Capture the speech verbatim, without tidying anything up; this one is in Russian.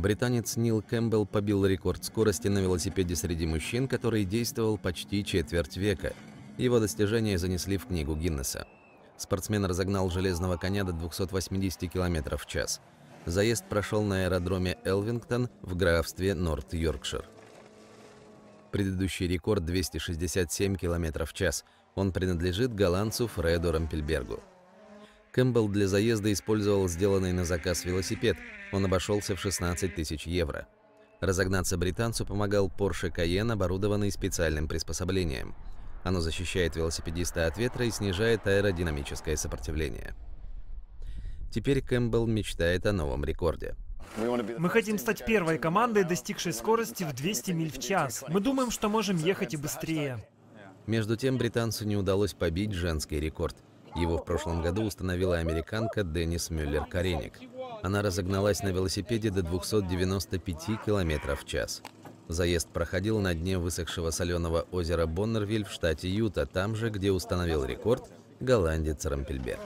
британец Нил Кэмпбелл побил рекорд скорости на велосипеде среди мужчин, который действовал почти четверть века. Его достижения занесли в книгу Гиннесса. Спортсмен разогнал железного коня до двухсот восьмидесяти километров в час. Заезд прошел на аэродроме Элвингтон в графстве Норт-Йоркшир. Предыдущий рекорд – двести шестьдесят семь километров в час. Он принадлежит голландцу Фреду Рампельбергу. Кэмпбелл для заезда использовал сделанный на заказ велосипед. Он обошелся в шестнадцать тысяч евро. Разогнаться британцу помогал Porsche Cayenne, оборудованный специальным приспособлением. Оно защищает велосипедиста от ветра и снижает аэродинамическое сопротивление. Теперь Кэмпбелл мечтает о новом рекорде. Мы хотим стать первой командой, достигшей скорости в двести миль в час. Мы думаем, что можем ехать и быстрее. Между тем, британцу не удалось побить женский рекорд. Его в прошлом году установила американка Денис Мюллер-Каренник. Она разогналась на велосипеде до двухсот девяноста пяти километров в час. Заезд проходил на дне высохшего соленого озера Боннервиль в штате Юта, там же, где установил рекорд голландец Рампельберг.